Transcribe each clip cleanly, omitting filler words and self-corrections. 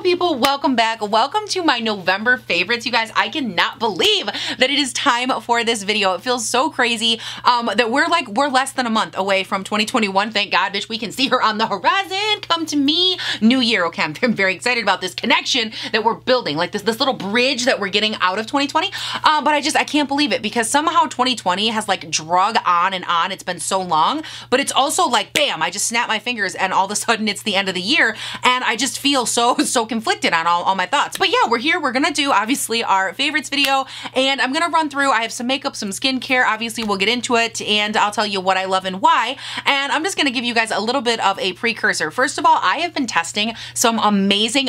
beautiful people, welcome back. Welcome to my November favorites. You guys, I cannot believe that it is time for this video. It feels so crazy that we're less than a month away from 2021. Thank God, bitch, we can see her on the horizon. Come to me, new year. Okay, I'm very excited about this connection that we're building, like this little bridge that we're getting out of 2020. But I can't believe it, because somehow 2020 has like drug on and on. It's been so long, but it's also like, bam, I just snap my fingers and all of a sudden it's the end of the year. And I just feel so conflicted on all my thoughts. But yeah, we're here. We're gonna do obviously our favorites video, and I'm gonna run through. I have some makeup, some skincare. Obviously we'll get into it, and I'll tell you what I love and why. And I'm just gonna give you guys a little bit of a precursor. First of all, I have been testing some amazing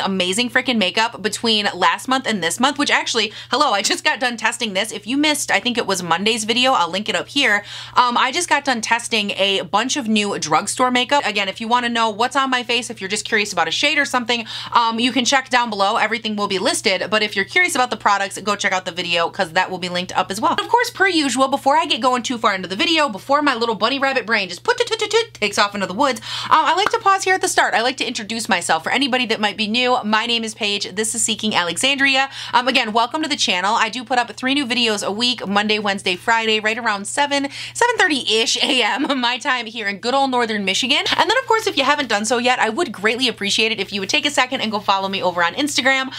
freaking makeup between last month and this month, which actually, hello, I just got done testing this. If you missed, I think it was Monday's video, I'll link it up here. I just got done testing a bunch of new drugstore makeup. Again, if you wanna know what's on my face, if you're just curious about a shade or something, you can check down below. Everything will be listed, but if you're curious about the products, go check out the video because that will be linked up as well. And of course, per usual, before I get going too far into the video, before my little bunny rabbit brain just takes off into the woods, I like to pause here at the start. I like to introduce myself for anybody that might be new. My name is Paige. This is Seeking Alexandria. Again, welcome to the channel. I do put up 3 new videos a week, Monday, Wednesday, Friday, right around 7:30-ish a.m. my time here in good old Northern Michigan. And then of course, if you haven't done so yet, I would greatly appreciate it if you would take a second and go follow me over on Instagram.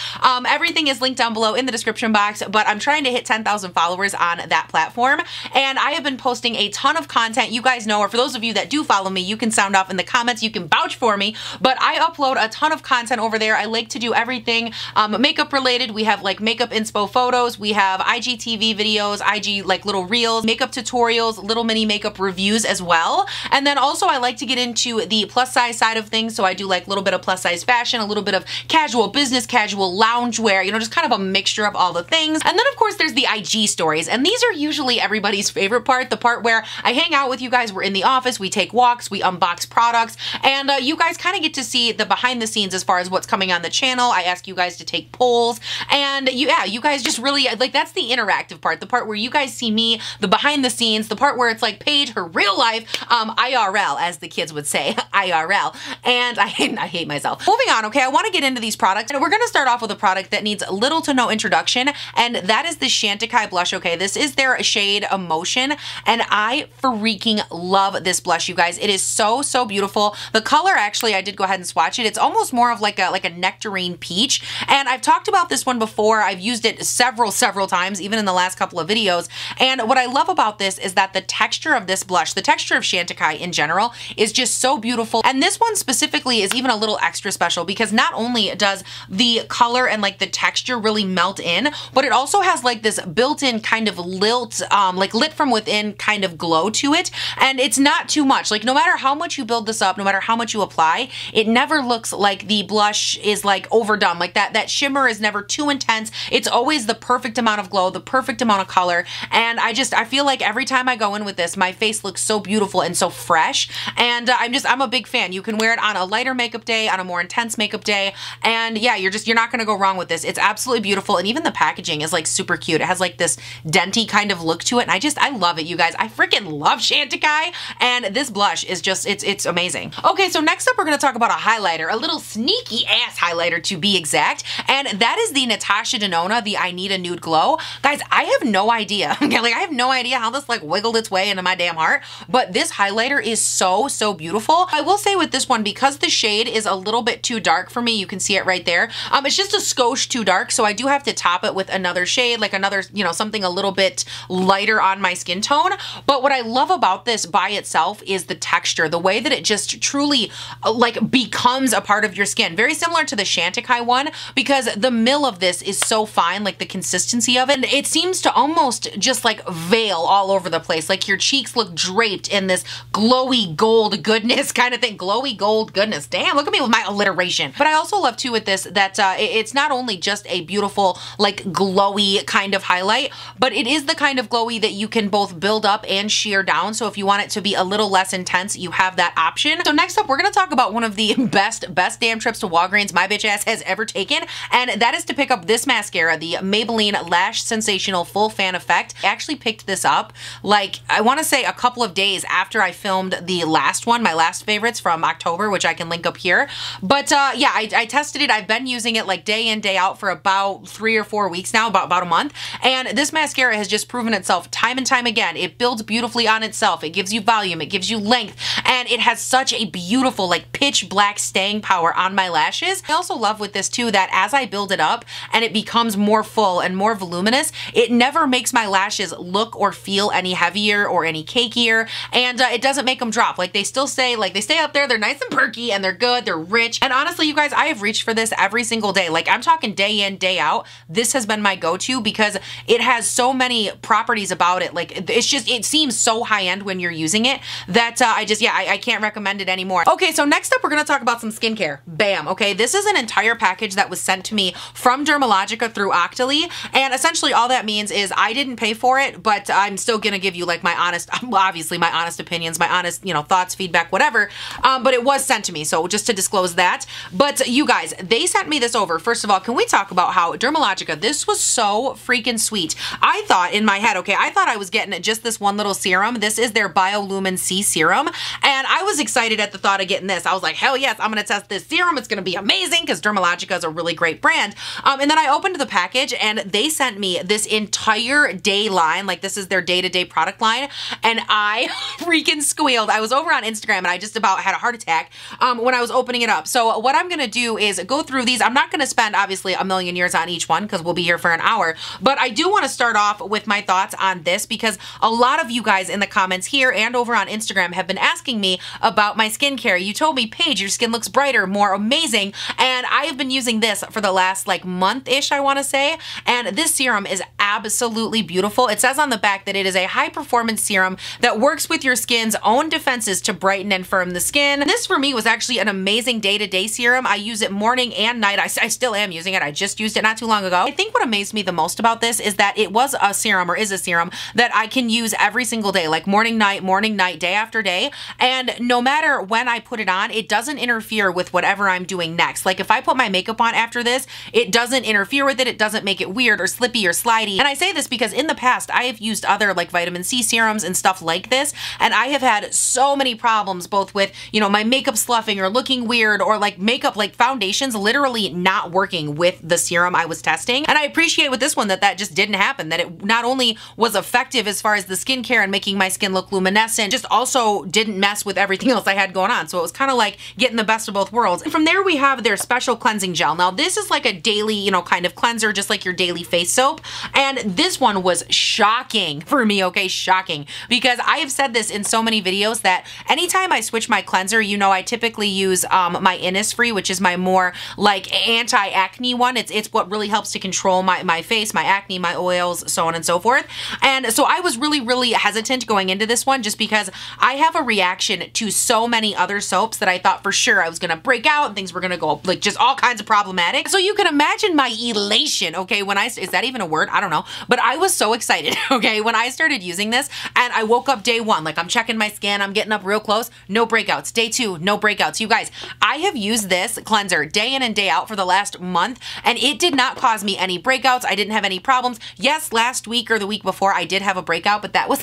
Everything is linked down below in the description box, but I'm trying to hit 10,000 followers on that platform. And I have been posting a ton of content. You guys know, or for those of you that do follow me, you can sound off in the comments, you can vouch for me, but I upload a ton of content over there. I like to do everything makeup related. We have like makeup inspo photos, we have IGTV videos, IG like little reels, makeup tutorials, little mini makeup reviews as well. And then also I like to get into the plus size side of things. So I do like a little bit of plus size fashion, a little bit of casual business, casual loungewear, you know, just kind of a mixture of all the things. And then of course there's the IG stories, and these are usually everybody's favorite part, the part where I hang out with you guys. We're in the office, we take walks, we unbox products, and you guys kind of get to see the behind the scenes as far as what's coming on the channel. I ask you guys to take polls, and yeah, you guys just really, like, that's the interactive part, the part where you guys see me, the behind the scenes, the part where it's like Paige, her real life, IRL, as the kids would say, IRL, and I hate myself. Moving on, okay, I want to get into these products, and we're going to start off with a product that needs little to no introduction, and that is the Chantecaille blush, okay? This is their shade Emotion, and I freaking love this blush, you guys. It is so beautiful. The color, actually, I did go ahead and swatch it. It's almost more of like a nectarine peach, and I've talked about this one before. I've used it several times, even in the last couple of videos, and what I love about this is that the texture of this blush, the texture of Chantecaille in general, is just so beautiful, and this one specifically is even a little extra special because not only does the color and like the texture really melt in, but it also has like this built-in kind of lilt, like lit from within kind of glow to it, and it's not too much. Like no matter how much you build this up, no matter how much you apply, it never looks like the blush is like overdone. Like that shimmer is never too intense. It's always the perfect amount of glow, the perfect amount of color, and I feel like every time I go in with this, my face looks so beautiful and so fresh, and I'm a big fan. You can wear it on a lighter makeup day, on a more intense makeup day, and yeah, you're not gonna go wrong with this. It's absolutely beautiful, and even the packaging is like super cute. It has like this denty kind of look to it, and I love it, you guys. I freaking love Chantecaille, and this blush is just, it's amazing. Okay, so next up we're gonna talk about a highlighter, a little sneaky ass highlighter to be exact, and that is the Natasha Denona, the I Need a Nude Glow. Guys, I have no idea, like I have no idea how this like wiggled its way into my damn heart, but this highlighter is so beautiful. I will say with this one, because the shade is a little bit too dark for me, you can see it right there, it's just a skosh too dark, so I do have to top it with another shade, like another, you know, something a little bit lighter on my skin tone. But what I love about this by itself is the texture, the way that it just truly like becomes a part of your skin, very similar to the Chantecaille one, because the mill of this is so fine, like the consistency of it, and it seems to almost just like veil all over the place, like your cheeks look draped in this glowy gold goodness kind of thing. Glowy gold goodness, damn, look at me with my alliteration. But I also love too with this that it's not only just a beautiful like glowy kind of highlight, but it is the kind of glowy that you can both build up and sheer down, so if you want it to be a little less intense, you have that option. So next up we're gonna talk about one of the best damn trips to Walgreens my bitch ass has ever taken, and that is to pick up this mascara, the Maybelline Lash Sensational Full Fan Effect. I actually picked this up like I want to say a couple of days after I filmed the last one, my last favorites from October, which I can link up here, but yeah, I tested tested it. I've been using it like day in, day out for about 3 or 4 weeks now, about a month. And this mascara has just proven itself time and time again. It builds beautifully on itself. It gives you volume. It gives you length. And it has such a beautiful, like, pitch black staying power on my lashes. I also love with this too that as I build it up and it becomes more full and more voluminous, it never makes my lashes look or feel any heavier or any cakier. And it doesn't make them drop. Like, they still stay, like, they stay up there. They're nice and perky and they're good. They're rich. And honestly, you guys, I have reached for this every single day. Like, I'm talking day in, day out. This has been my go-to because it has so many properties about it. Like, it's just, it seems so high-end when you're using it that I can't recommend it anymore. Okay, so next up, we're gonna talk about some skincare. Bam, okay? This is an entire package that was sent to me from Dermalogica through Octoly, and essentially all that means is I didn't pay for it, but I'm still gonna give you, like, my honest, obviously my honest opinions, my honest, you know, thoughts, feedback, whatever, but it was sent to me, so just to disclose that. But you guys, they sent me this over. First of all, can we talk about how Dermalogica, this was so freaking sweet. I thought in my head, okay, I thought I was getting just this one little serum. This is their Biolumin C serum, and I was excited at the thought of getting this. I was like, hell yes, I'm gonna test this serum. It's gonna be amazing because Dermalogica is a really great brand. And then I opened the package and they sent me this entire day line. Like, this is their day-to-day product line, and I freaking squealed. I was over on Instagram and I just about had a heart attack when I was opening it up. So what I'm gonna do is go through these. I'm not gonna spend obviously a million years on each one because we'll be here for an hour, but I do want to start off with my thoughts on this because a lot of you guys in the comments here and over on Instagram have been asking me about my skincare. You told me, Paige, your skin looks brighter, more amazing, and I have been using this for the last, like, month-ish, I want to say, and this serum is absolutely beautiful. It says on the back that it is a high-performance serum that works with your skin's own defenses to brighten and firm the skin. This, for me, was actually an amazing day-to-day serum. I use it morning and night. I still am using it. I just used it not too long ago. I think what amazed me the most about this is that it was a serum, or is a serum, that I can use every single day, like morning, night, day after day, and no matter when I put it on, it doesn't interfere with whatever I'm doing next. Like, if I put my makeup on after this, it doesn't interfere with it. It doesn't make it weird or slippy or slidey. And I say this because in the past, I have used other, like, vitamin C serums and stuff like this, and I have had so many problems both with, you know, my makeup sloughing or looking weird, or like makeup, like foundations literally not working with the serum I was testing. And I appreciate with this one that just didn't happen, that it not only was effective as far as the skincare and making my skin look luminescent, just also didn't mess with everything else I had going on. So it was kind of like getting the best of both worlds. And from there we have their special cleansing gel. Now this is like a daily, you know, kind of cleanser, just like your daily face soap. And this one was shocking for me, okay? Shocking. Because I have said this in so many videos that anytime I switch my cleanser, you know, I typically use my Innisfree, which is my more like anti-acne one. It's what really helps to control my face, my acne, my oils, so on and so forth. And so I was really, really hesitant going into this one just because I have a reaction to so many other soaps that I thought for sure I was gonna break out and things were gonna go, like, just all kinds of problematic. So you can imagine my elation, okay, when I, is that even a word? I don't know. But I was so excited, okay, when I started using this, and I woke up day one, like, I'm checking my skin, I'm getting up real close, no breakouts. Day two, no breakouts. You guys, I have used this cleanser day in and day out for the last month, and it did not cause me any breakouts. I didn't have any problems. Yes, last week or the week before I did have a breakout, but that was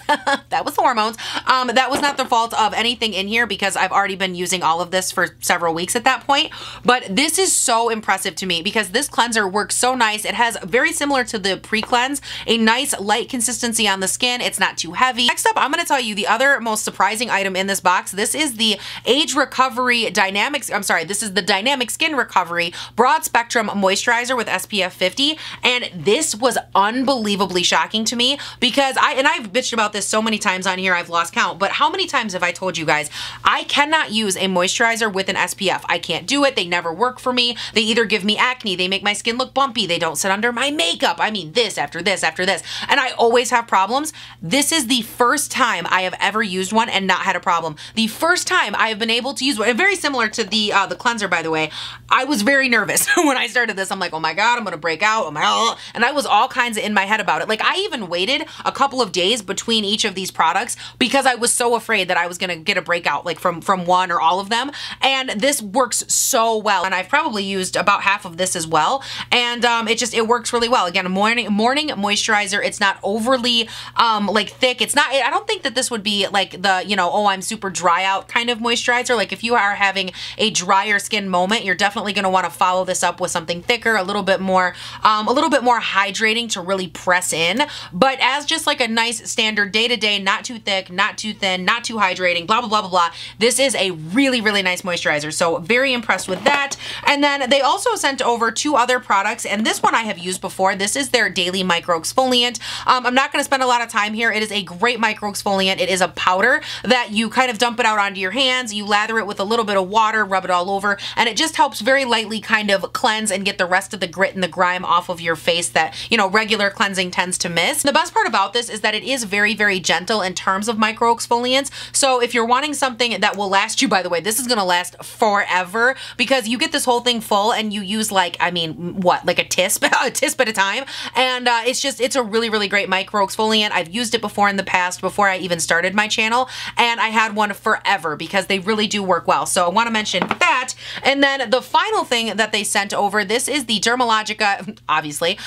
that was hormones. That was not the fault of anything in here because I've already been using all of this for several weeks at that point. But this is so impressive to me because this cleanser works so nice. It has, very similar to the pre-cleanse, a nice light consistency on the skin. It's not too heavy. Next up, I'm gonna tell you the other most surprising item in this box. This is the Age Recovery Dynamics, I'm sorry, this is the Dynamic Skin Recovery Broad Spectrum Moisturizer with SPF 50. And this was unbelievably shocking to me because I've bitched about this so many times on here, I've lost count, but how many times have I told you guys, I cannot use a moisturizer with an SPF. I can't do it. They never work for me. They either give me acne, they make my skin look bumpy, they don't sit under my makeup. I mean, this after this after this. And I always have problems. This is the first time I have ever used one and not had a problem. The first time I have been able to use one, and very similar to the cleanser, by the way, I was very nervous when I started this. I'm like, oh my God, I'm gonna break out. Oh my God. And I was all kinds of in my head about it. Like, I even waited a couple of days between each of these products because I was so afraid that I was gonna get a breakout, like from one or all of them. And this works so well. And I've probably used about half of this as well. And it works really well. Again, a morning moisturizer. It's not overly like thick. It's not, I don't think that this would be like the, you know, oh, I'm super dry out kind of moisturizer. Like, if you are having a drier skin moment, you're definitely definitely going to want to follow this up with something thicker, a little bit more hydrating to really press in, but as just like a nice standard day-to-day, not too thick, not too thin, not too hydrating, blah, blah, blah, blah, blah. This is a really, really nice moisturizer. So very impressed with that. And then they also sent over two other products, and this one I have used before. This is their Daily Micro Exfoliant. I'm not going to spend a lot of time here. It is a great micro exfoliant. It is a powder that you kind of dump it out onto your hands, you lather it with a little bit of water, rub it all over, and it just helps very lightly kind of cleanse and get the rest of the grit and the grime off of your face that, you know, regular cleansing tends to miss. The best part about this is that it is very, very gentle in terms of micro exfoliants. So if you're wanting something that will last you, by the way, this is going to last forever, because you get this whole thing full and you use like, I mean, what, like a tisp, a tisp at a time. And it's just, it's a really, really great micro exfoliant. I've used it before in the past, before I even started my channel, and I had one forever because they really do work well. So I want to mention that. And then the final thing that they sent over, this is the Dermalogica, obviously,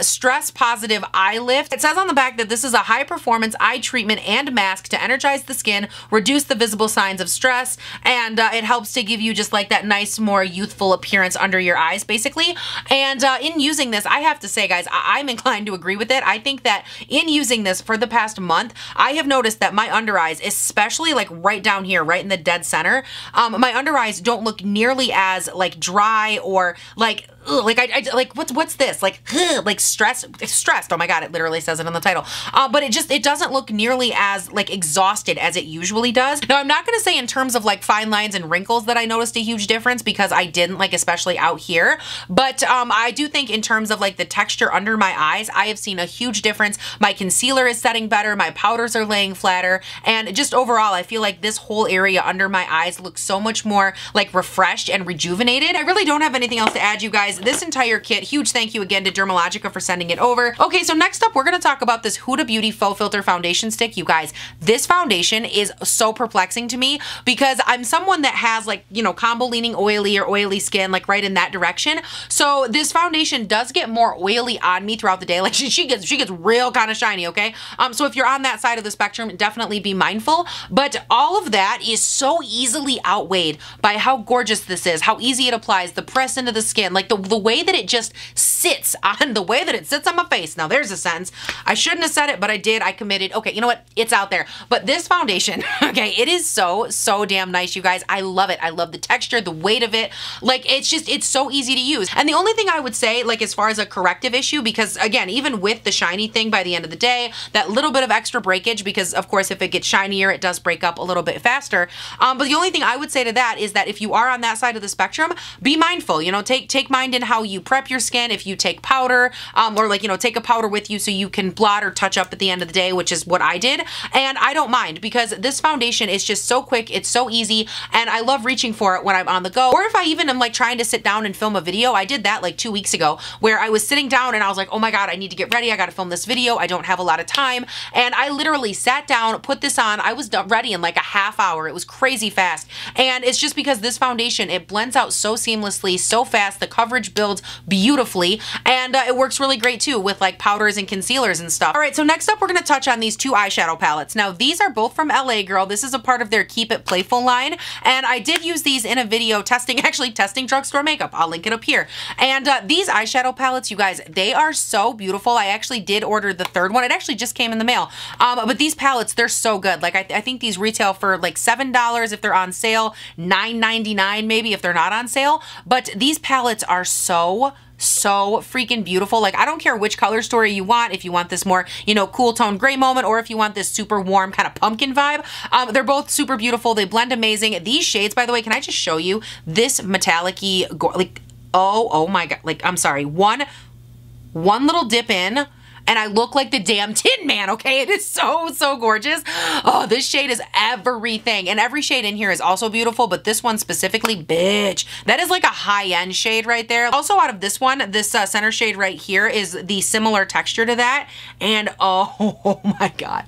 Stress Positive Eye Lift. It says on the back that this is a high performance eye treatment and mask to energize the skin, reduce the visible signs of stress, and it helps to give you just like that nice, more youthful appearance under your eyes, basically. And in using this, I have to say, guys, I'm inclined to agree with it. I think that in using this for the past month, I have noticed that my under eyes, especially like right down here, right in the dead center, my under eyes don't look nearly as like dry or like, ugh, like I like what's this, like, ugh, like stressed. Oh my God, it literally says it in the title. But it doesn't look nearly as like exhausted as it usually does. Now, I'm not gonna say in terms of like fine lines and wrinkles that I noticed a huge difference, because I didn't, like, especially out here. But I do think in terms of like the texture under my eyes, I have seen a huge difference. My concealer is setting better, my powders are laying flatter, and just overall, I feel like this whole area under my eyes looks so much more like refreshed and rejuvenated. I really don't have anything else to add, you guys. This entire kit, huge thank you again to Dermalogica for sending it over. Okay, so next up, we're gonna talk about this Huda Beauty Faux Filter Foundation Stick. You guys, this foundation is so perplexing to me, because I'm someone that has, like, you know, combo leaning oily or oily skin, like right in that direction. So this foundation does get more oily on me throughout the day. Like she gets real kind of shiny, okay? So if you're on that side of the spectrum, definitely be mindful. But all of that is so easily outweighed by how gorgeous this is, how easy it applies, the press into the skin, like the way that it just sits on, the way that it sits on my face. Now there's a sentence. I shouldn't have said it, but I did. I committed. Okay, you know what? It's out there. But this foundation, okay, it is so, so damn nice, you guys. I love it. I love the texture, the weight of it. Like, it's just, it's so easy to use. And the only thing I would say, like, as far as a corrective issue, because again, even with the shiny thing, by the end of the day, that little bit of extra breakage, because of course, if it gets shinier, it does break up a little bit faster. But the only thing I would say to that is that if you are on that side of the spectrum, be mindful, you know, take mind in how you prep your skin. If you take powder, or like, you know, take a powder with you so you can blot or touch up at the end of the day, which is what I did. And I don't mind, because this foundation is just so quick, it's so easy, and I love reaching for it when I'm on the go. Or if I even am like trying to sit down and film a video, I did that like 2 weeks ago, where I was sitting down and I was like, oh my God, I need to get ready. I gotta film this video. I don't have a lot of time. And I literally sat down, put this on. I was ready in like a half hour. It was crazy fast. And it's just because this foundation, it blends out so seamlessly, so fast. The coverage builds beautifully, and it works really great too with like powders and concealers and stuff. All right, so next up, we're gonna touch on these two eyeshadow palettes. Now, these are both from LA Girl. This is a part of their Keep It Playful line, and I did use these in a video testing drugstore makeup. I'll link it up here. And these eyeshadow palettes, you guys, they are so beautiful. I actually did order the third one. It actually just came in the mail. But these palettes, they're so good. Like, I think these retail for like $7 if they're on sale, $9.99 maybe if they're not on sale. But these palettes are so freaking beautiful. Like, I don't care which color story you want, if you want this more, you know, cool tone gray moment, or if you want this super warm kind of pumpkin vibe. They're both super beautiful. They blend amazing. These shades, by the way, can I just show you this metallic-y, like, oh my God. Like, I'm sorry. One little dip in, and I look like the damn Tin Man, okay? It is so, so gorgeous. Oh, this shade is everything. And every shade in here is also beautiful, but this one specifically, bitch, that is like a high-end shade right there. Also out of this one, this center shade right here is the similar texture to that. And oh my God.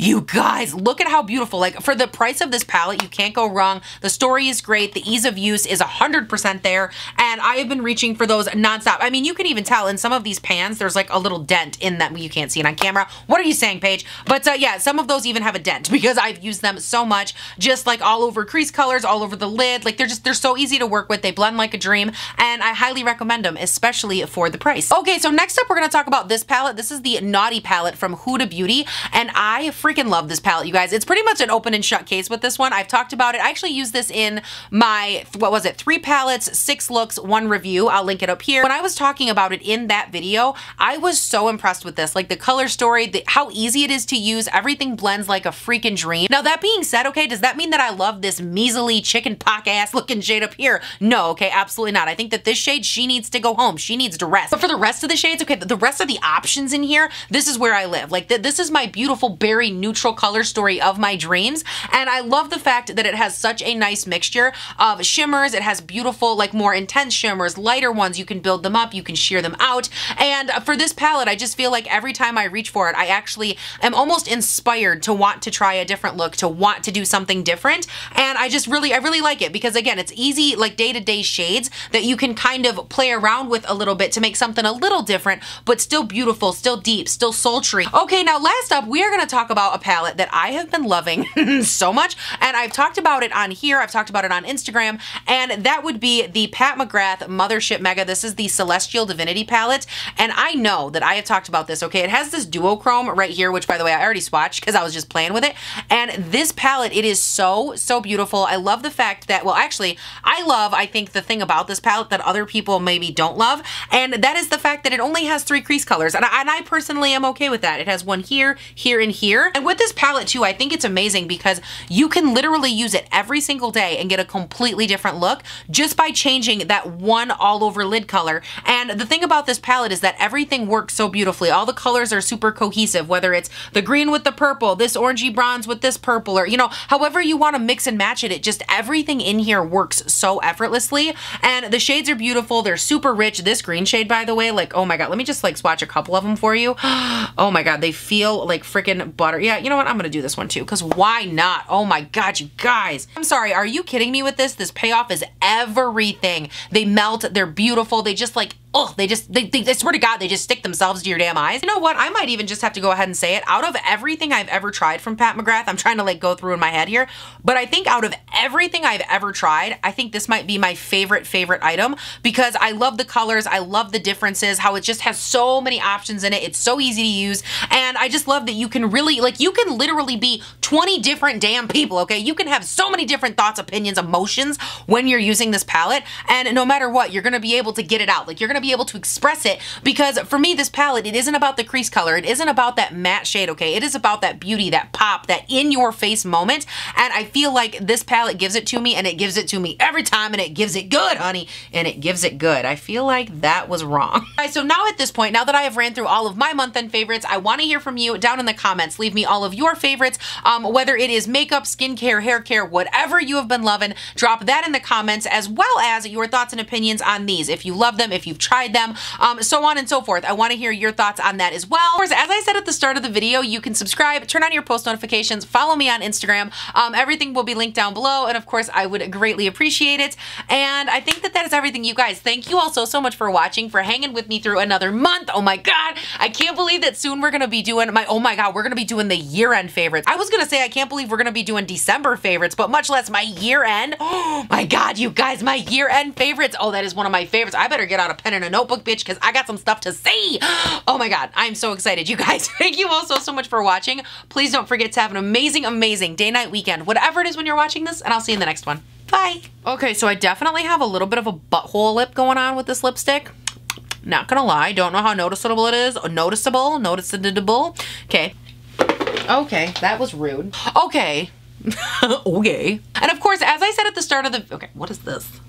You guys, look at how beautiful. Like, for the price of this palette, you can't go wrong. The story is great. The ease of use is 100% there. And I have been reaching for those nonstop. I mean, you can even tell in some of these pans, there's like a little little dent in that you can't see it on camera. What are you saying, Paige? But yeah, some of those even have a dent because I've used them so much, just like all over crease colors, all over the lid. Like they're so easy to work with. They blend like a dream, and I highly recommend them, especially for the price. Okay, so next up we're gonna talk about this palette. This is the Naughty palette from Huda Beauty, and I freaking love this palette, you guys. It's pretty much an open and shut case with this one. I've talked about it. I actually used this in my, what was it, 3 palettes, 6 looks, 1 review. I'll link it up here. When I was talking about it in that video, I was so impressed with this, like the color story, how easy it is to use. Everything blends like a freaking dream. Now that being said, okay, does that mean that I love this measly chicken pock ass looking shade up here? No, okay, absolutely not. I think that this shade, she needs to go home. She needs to rest. But for the rest of the shades, okay, the rest of the options in here, this is where I live. Like this is my beautiful berry neutral color story of my dreams, and I love the fact that it has such a nice mixture of shimmers. It has beautiful, like more intense shimmers, lighter ones. You can build them up, you can sheer them out, and for this palette, I just feel like every time I reach for it, I actually am almost inspired to want to try a different look, to want to do something different, and I just really, I really like it because again, it's easy, like day-to-day shades that you can kind of play around with a little bit to make something a little different, but still beautiful, still deep, still sultry. Okay, now last up, we are gonna talk about a palette that I have been loving so much, and I've talked about it on here, I've talked about it on Instagram, and that would be the Pat McGrath Mothership Mega. This is the Celestial Divinity palette, and I know that I have talked about this, okay? It has this duochrome right here, which by the way, I already swatched because I was just playing with it, and this palette, it is so, so beautiful. I love the fact that, well, actually, I think the thing about this palette that other people maybe don't love, and that is the fact that it only has 3 crease colors, and I personally am okay with that. It has one here, here, and here, and with this palette too, I think it's amazing because you can literally use it every single day and get a completely different look just by changing that one all over lid color. And the thing about this palette is that everything works so beautifully. All the colors are super cohesive, whether it's the green with the purple, this orangey bronze with this purple, or you know, however you want to mix and match it, it just, everything in here works so effortlessly, and the shades are beautiful. They're super rich. This green shade, by the way, like, oh my god, let me just like swatch a couple of them for you. Oh my god, they feel like freaking butter. Yeah, you know what, I'm gonna do this one too, because why not? Oh my god, you guys, I'm sorry, are you kidding me with this? This payoff is everything. They melt, they're beautiful, they just like, oh, they I swear to God, they just stick themselves to your damn eyes. You know what? I might even just have to go ahead and say it. Out of everything I've ever tried from Pat McGrath, I'm trying to like go through in my head here, but I think out of everything I've ever tried, I think this might be my favorite item because I love the colors, I love the differences, how it just has so many options in it. It's so easy to use, and I just love that you can really, like, you can literally be 20 different damn people, okay? You can have so many different thoughts, opinions, emotions when you're using this palette, and no matter what, you're gonna be able to get it out. Like, you're gonna be able to express it, because for me, this palette, it isn't about the crease color, it isn't about that matte shade, okay? It is about that beauty, that pop, that in-your-face moment, and I feel like this palette gives it to me, and it gives it to me every time, and it gives it good, honey, and it gives it good. I feel like that was wrong. All right, so now at this point, now that I have ran through all of my month-end favorites, I want to hear from you down in the comments. Leave me all of your favorites, whether it is makeup, skincare, hair care, whatever you have been loving, drop that in the comments, as well as your thoughts and opinions on these, if you love them, if you've tried them, so on and so forth. I want to hear your thoughts on that as well. Of course, as I said at the start of the video, you can subscribe, turn on your post notifications, follow me on Instagram. Everything will be linked down below, and of course, I would greatly appreciate it. And I think that that is everything, you guys. Thank you all so much for watching, for hanging with me through another month. Oh my god, I can't believe that soon we're gonna be doing we're gonna be doing the year-end favorites. I was gonna say I can't believe we're gonna be doing December favorites, but much less my year-end. Oh my god, you guys, my year-end favorites. Oh, that is one of my favorites. I better get out a pen and a notebook, bitch, because I got some stuff to say. Oh my god, I'm so excited, you guys. Thank you all so much for watching. Please don't forget to have an amazing day, night, weekend, whatever it is when you're watching this, and I'll see you in the next one. Bye. Okay, so I definitely have a little bit of a butthole lip going on with this lipstick. Not gonna lie, don't know how noticeable it is. Noticeable. Okay, that was rude. Okay. And of course, as I said at the start of the... Okay, what is this?